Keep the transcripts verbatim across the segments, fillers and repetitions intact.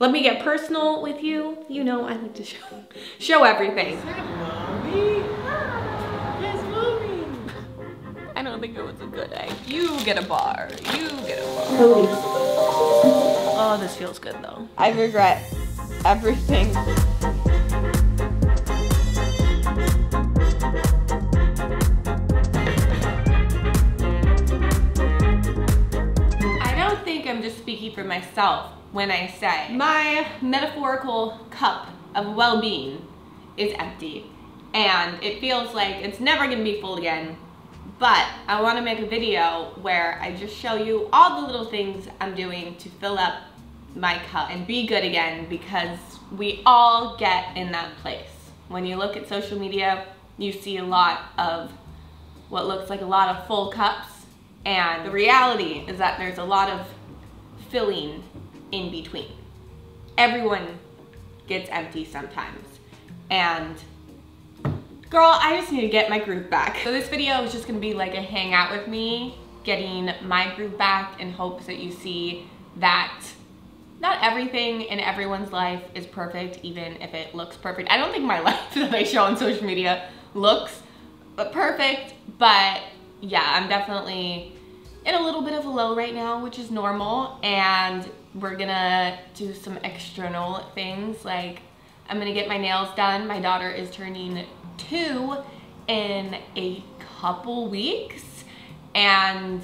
Let me get personal with you. You know I like to show show everything. I don't think it was a good egg. You get a bar. You get a bar. Oh, this feels good though. I regret everything. I don't think I'm just speaking for myself when I say my metaphorical cup of well-being is empty and it feels like it's never gonna be full again, but I wanna make a video where I just show you all the little things I'm doing to fill up my cup and be good again, because we all get in that place. When you look at social media, you see a lot of what looks like a lot of full cups, and the reality is that there's a lot of filling in between. Everyone gets empty sometimes, and girl, I just need to get my groove back. So this video is just gonna be like a hangout with me getting my groove back, in hopes that you see that not everything in everyone's life is perfect, even if it looks perfect. I don't think my life that I show on social media looks perfect, but yeah, I'm definitely in a little bit of a low right now, which is normal, and we're gonna do some external things. Like, I'm gonna get my nails done. My daughter is turning two in a couple weeks, and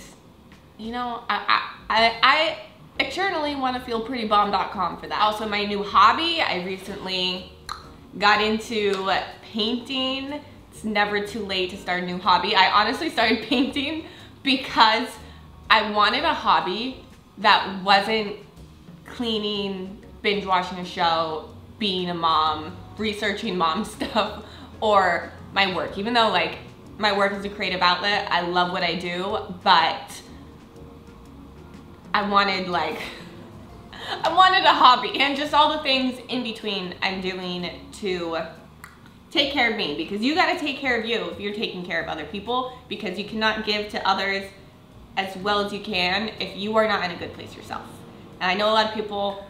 you know, I I, I, I externally wanna feel pretty bomb dot com for that. Also, my new hobby, I recently got into painting. It's never too late to start a new hobby. I honestly started painting because I wanted a hobby that wasn't cleaning, binge watching a show, being a mom, researching mom stuff, or my work. Even though, like, my work is a creative outlet, I love what I do, but I wanted, like, I wanted a hobby, and just all the things in between I'm doing to take care of me, because you gotta take care of you if you're taking care of other people, because you cannot give to others as well as you can if you are not in a good place yourself. And I know a lot of people,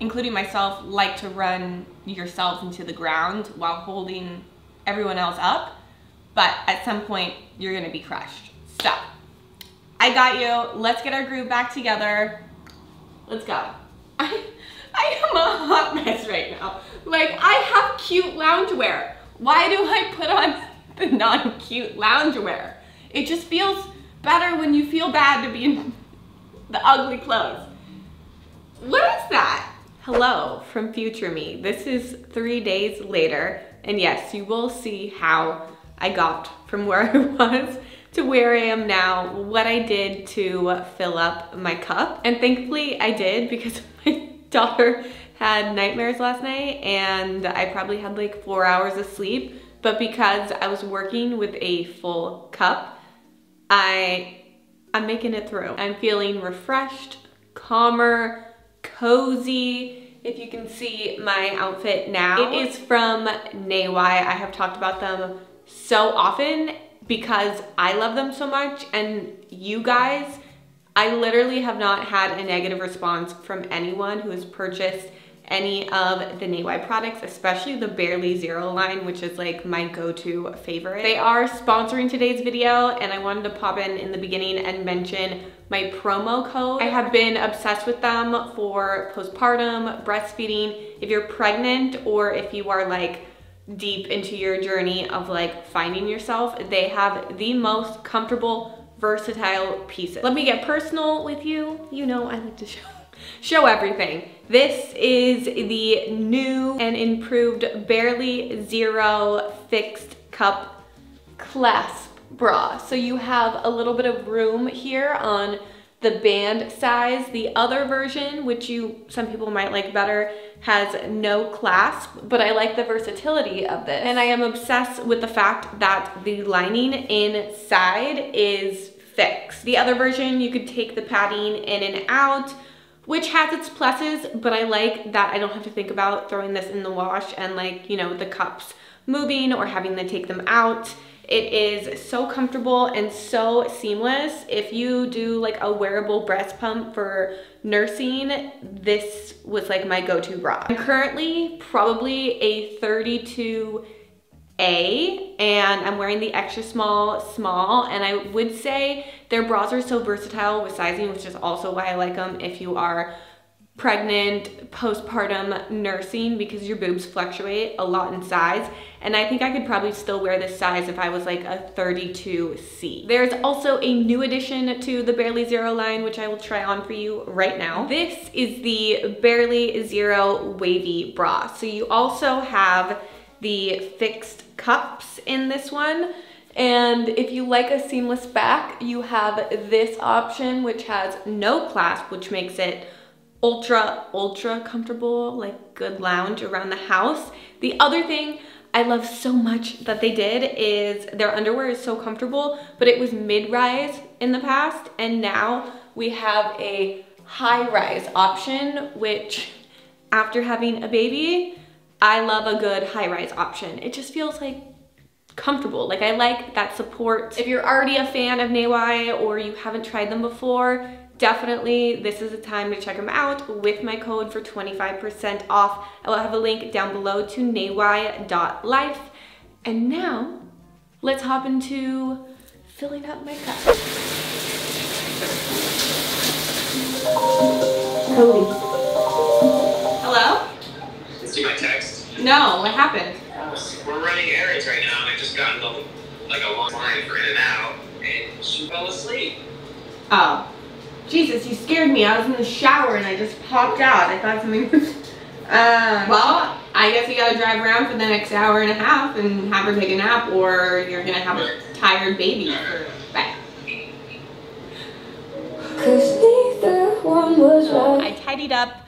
including myself, like to run yourself into the ground while holding everyone else up, but at some point you're gonna be crushed. So, I got you. Let's get our groove back together. Let's go. I, I am a hot mess right now. Like, I have cute loungewear. Why do I put on the non-cute loungewear? It just feels better when you feel bad to be in the ugly clothes. What is that? Hello from future me. This is three days later, and yes, you will see how I got from where I was to where I am now, what I did to fill up my cup. And thankfully I did, because my daughter had nightmares last night and I probably had like four hours of sleep, but because I was working with a full cup, I, I'm making it through. I'm feeling refreshed, calmer, cozy. If you can see my outfit now, it is from Nayy. I have talked about them so often because I love them so much, and you guys, I literally have not had a negative response from anyone who has purchased any of the Nayy products, especially the Barely Zero line, which is like my go-to favorite. They are sponsoring today's video, and I wanted to pop in in the beginning and mention my promo code. I have been obsessed with them for postpartum, breastfeeding. If you're pregnant, or if you are like deep into your journey of like finding yourself, they have the most comfortable, versatile pieces. Let me get personal with you. You know I like to show show everything. This is the new and improved Barely Zero fixed cup clasp bra. So you have a little bit of room here on the band size. The other version, which you some people might like better, has no clasp, but I like the versatility of this. And I am obsessed with the fact that the lining inside is fixed. The other version, you could take the padding in and out, which has its pluses, but I like that I don't have to think about throwing this in the wash and, like, you know, the cups moving or having to take them out. It is so comfortable and so seamless. If you do like a wearable breast pump for nursing, this was like my go-to bra. I'm currently probably a thirty-two A and I'm wearing the extra small small, and I would say their bras are so versatile with sizing, which is also why I like them if you are pregnant, postpartum, nursing, because your boobs fluctuate a lot in size. And I think I could probably still wear this size if I was like a thirty-two C. There's also a new addition to the Barely Zero line, which I will try on for you right now. This is the Barely Zero wavy bra. So you also have the fixed cups in this one. And if you like a seamless back, you have this option, which has no clasp, which makes it ultra, ultra comfortable, like good lounge around the house. The other thing I love so much that they did is their underwear is so comfortable, but it was mid-rise in the past, and now we have a high-rise option, which after having a baby, I love a good high-rise option. It just feels like comfortable. Like, I like that support. If you're already a fan of NEIWAI or you haven't tried them before, definitely, this is a time to check them out with my code for twenty-five percent off. I will have a link down below to nayy dot life. And now, let's hop into filling up my cup. Cody. Hello? Did you see my text? No, what happened? We're running errands right now, and I just got in the, like a long line for In and Out, and she fell asleep. Oh. Jesus, you scared me. I was in the shower and I just popped out. I thought something was... Um, well, I guess you gotta drive around for the next hour and a half and have her take a nap, or you're gonna have a tired baby. Bye. I tidied up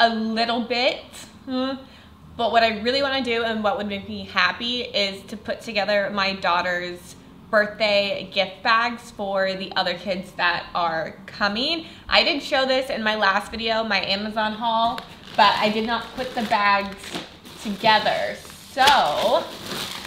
a little bit, but what I really want to do and what would make me happy is to put together my daughter's birthday gift bags for the other kids that are coming. I did show this in my last video, my Amazon haul, but I did not put the bags together. So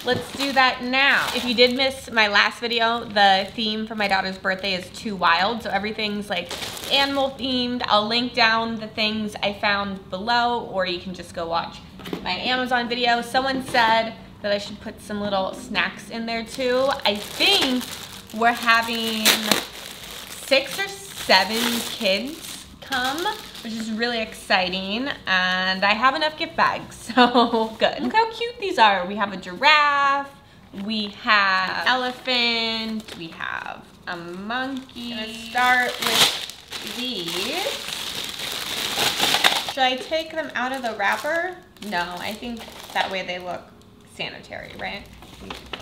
let's do that now. If you did miss my last video, the theme for my daughter's birthday is too wild. So everything's like animal themed. I'll link down the things I found below, or you can just go watch my Amazon video. Someone said that I should put some little snacks in there too. I think we're having six or seven kids come, which is really exciting. And I have enough gift bags, so good. Look how cute these are. We have a giraffe, we have an elephant, we have a monkey. I'm gonna start with these. Should I take them out of the wrapper? No, I think that way they look sanitary, right?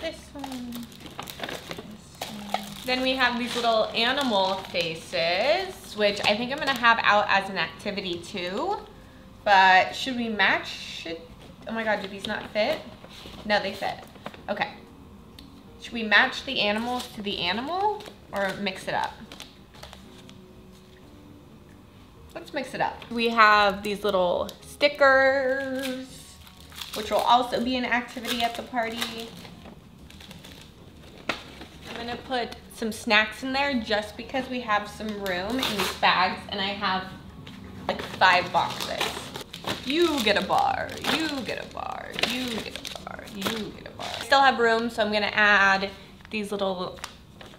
This one. This one. Then we have these little animal faces, which I think I'm gonna have out as an activity too. But should we match it? Oh my God, do these not fit? No, they fit. Okay. Should we match the animals to the animal or mix it up? Let's mix it up. We have these little stickers, which will also be an activity at the party. I'm gonna put some snacks in there just because we have some room in these bags, and I have like five boxes. You get a bar, you get a bar, you get a bar, you get a bar. I still have room, so I'm gonna add these little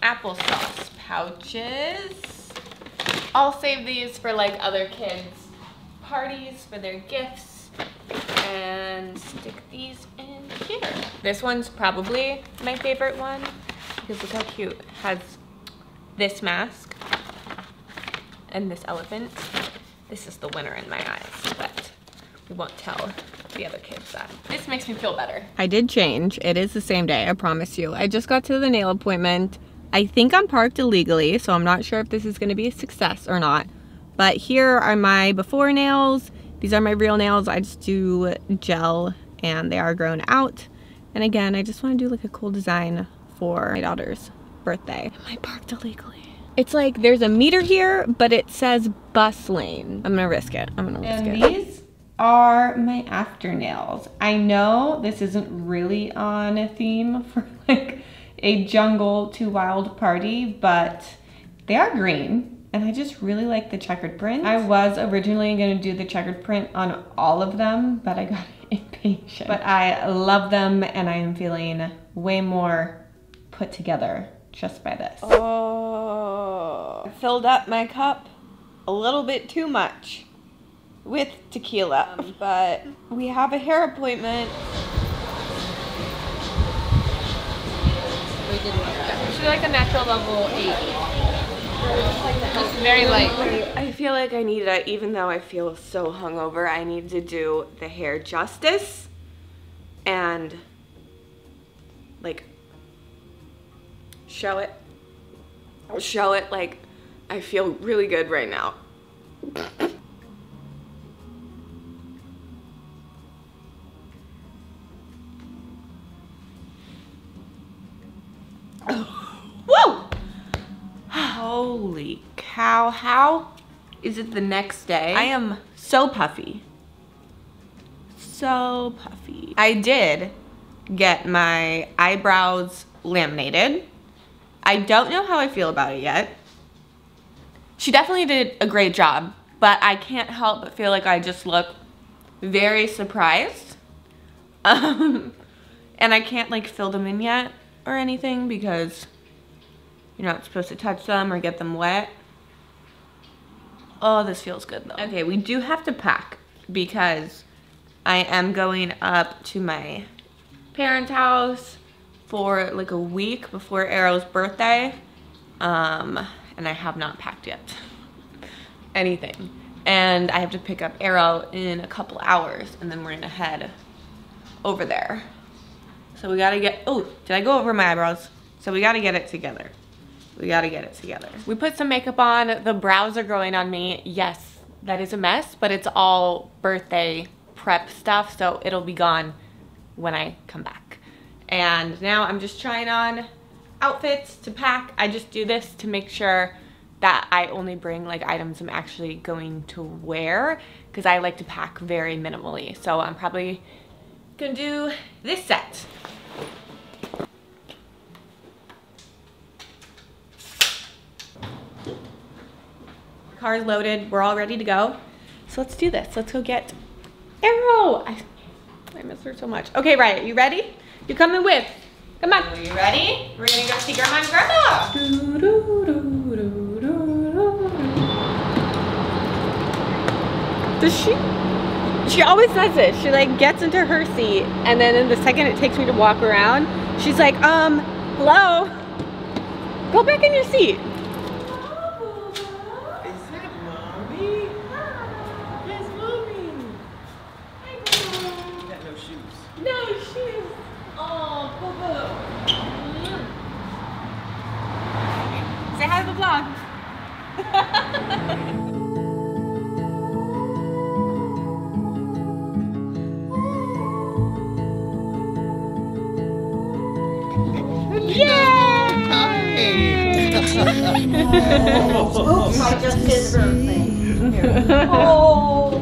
applesauce pouches. I'll save these for like other kids' parties for their gifts. And stick these in here. This one's probably my favorite one because look how cute. It has this mask and this elephant. This is the winner in my eyes, but we won't tell the other kids that. This makes me feel better. I did change. It is the same day, I promise you. I just got to the nail appointment. I think I'm parked illegally, so I'm not sure if this is gonna be a success or not. But here are my before nails. These are my real nails. I just do gel and they are grown out. And again, I just want to do like a cool design for my daughter's birthday. Am I parked illegally? It's like there's a meter here, but it says bus lane. I'm gonna risk it. I'm gonna risk and it. And these are my after nails. I know this isn't really on a theme for like a jungle to wild party, but they are green and I just really like the checkered print. I was originally gonna do the checkered print on all of them, but I got impatient. But I love them and I am feeling way more put together just by this. Oh, I filled up my cup a little bit too much with tequila, um, but we have a hair appointment. We didn't like that. Should like a natural level eight. Just very light. I feel like I need to, even though I feel so hungover, I need to do the hair justice and like show it. Show it like I feel really good right now. Whoa! Holy cow, how is it the next day? I am so puffy. So puffy. I did get my eyebrows laminated. I don't know how I feel about it yet. She definitely did a great job, but I can't help but feel like I just look very surprised. Um, and I can't like fill them in yet or anything because you're not supposed to touch them or get them wet. Oh, this feels good though. Okay, we do have to pack because I am going up to my parents' house for like a week before Arrow's birthday. Um, and I have not packed yet anything. And I have to pick up Arrow in a couple hours and then we're gonna head over there. So we gotta get, oh, did I go over my eyebrows? So we gotta get it together. We gotta get it together. We put some makeup on, the brows are growing on me. Yes, that is a mess, but it's all birthday prep stuff, so it'll be gone when I come back. And now I'm just trying on outfits to pack. I just do this to make sure that I only bring like items I'm actually going to wear because I like to pack very minimally. So I'm probably gonna do this set. Car's loaded, we're all ready to go. So let's do this, let's go get Arrow. I, I miss her so much. Okay, Riot, you ready? You're coming with. Come on. Are you ready? We're gonna go see Grandma and Grandma. Do, do, do, do, do, do. Does she? She always does it. She like gets into her seat, and then in the second it takes me to walk around, she's like, um, hello. Go back in your seat. Oh, is that Mommy? Hi. Yes, Mommy. Hi, Grandma. You got no shoes. No shoes. Oh, boo-boo. Mm. Say hi to the vlog. Yay! Oh, oops, I just did her thing. Here. Oh,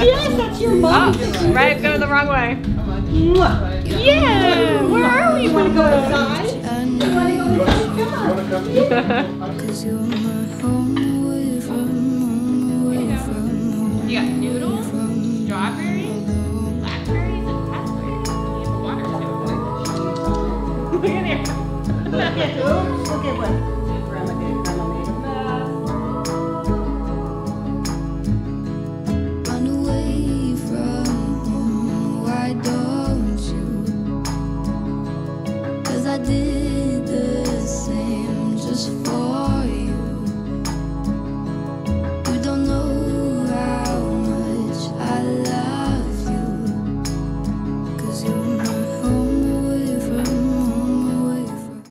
yes, that's your mom. Oh, right, go the wrong way. Yeah, where are we? You want to go inside? You want to go inside? Come on. Because you're my home.